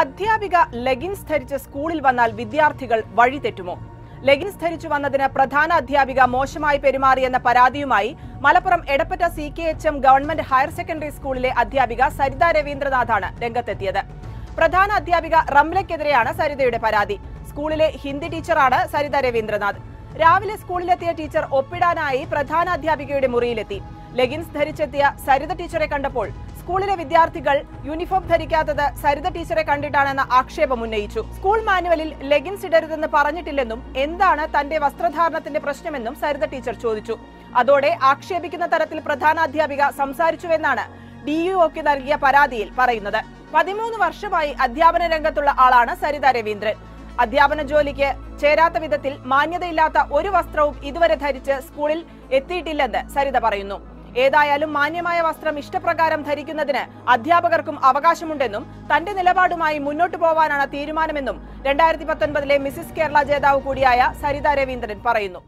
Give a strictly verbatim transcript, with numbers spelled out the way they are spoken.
അധ്യാപിക ലെഗിൻസ് ധരിച്ച സ്കൂളിൽ വന്നാൽ വിദ്യാർത്ഥികൾ വഴിതെറ്റുമോ? ലെഗിൻസ് ധരിച്ചു വന്നതിന് പ്രധാന അധ്യാപിക മോശമായി പെരുമാറിയെന്ന പരാതിയുമായി Malappuram Edappatta C K H M government higher secondary സ്കൂളിലെ അധ്യാപിക സരിത രവീന്ദ്രനാഥാണ് രംഗത്തെത്തിയത്. പ്രധാന അധ്യാപിക റംലയ്ക്കെതിരെയാണ് സരിതയുടെ പരാതി. സ്കൂളിലെ ഹിന്ദി ടീച്ചറാണ് സരിത രവീന്ദ്രനാഥ്. രാവിലെ സ്കൂളിലെത്തിയ ടീച്ചർ ഒപ്പിടാനായി പ്രധാന അധ്യാപികയുടെ മുറിയിലെത്തി. ലെഗിൻസ് ധരിച്ചെത്തിയ സരിത ടീച്ചറെ കണ്ടപ്പോൾ സ്കൂളിലെ വിദ്യാർത്ഥികൾ യൂണിഫോം ധരിക്കാത്തത് സരിത ടീച്ചറെ കണ്ടിട്ടാണെന്ന ആക്ഷേപം ഉന്നയിച്ചു. സ്കൂൾ മാനുവലിൽ ലെഗിൻസ് ഇടരുതെന്ന് പറഞ്ഞിട്ടില്ലെന്നും എന്താണ് തന്റെ വസ്ത്രധാരണത്തിന്റെ പ്രശ്നമെന്നും സരിത ടീച്ചർ ചോദിച്ചു. അതോടെ ആക്ഷേപിക്കുന്ന തരത്തിൽ പ്രധാനാധ്യാപിക സംസാരിച്ചുവെന്നാണ് ഡിഇഒക്ക് നൽകിയ പരാതിയിൽ പറയുന്നത്. പതിമൂന്ന് വർഷമായി അധ്യാപന രംഗത്തുള്ള ആളാണ് സരിത രവീന്ദ്രൻ. അധ്യാപന ജോലിക്ക് ചേരാത്ത വിധത്തിൽ മാന്യതയില്ലാത്ത ഒരു വസ്ത്രവും ഇതുവരെ ധരിച്ച് സ്കൂളിൽ എത്തിയിട്ടില്ലെന്ന് സരിത പറയുന്നു. ഏതായാലും മാന്യമായ വസ്ത്രം ഇഷ്ടപ്രകാരം ധരിക്കുന്നതിന് അധ്യാപകർക്കും അവകാശമുണ്ടെന്നും തന്റെ നിലപാടുമായി മുന്നോട്ടു പോവാനാണ് തീരുമാനമെന്നും രണ്ടായിരത്തി പത്തൊൻപതിലെ മിസിസ് കേരള ജേതാവ് കൂടിയായ സരിത രവീന്ദ്രൻ പറയുന്നു.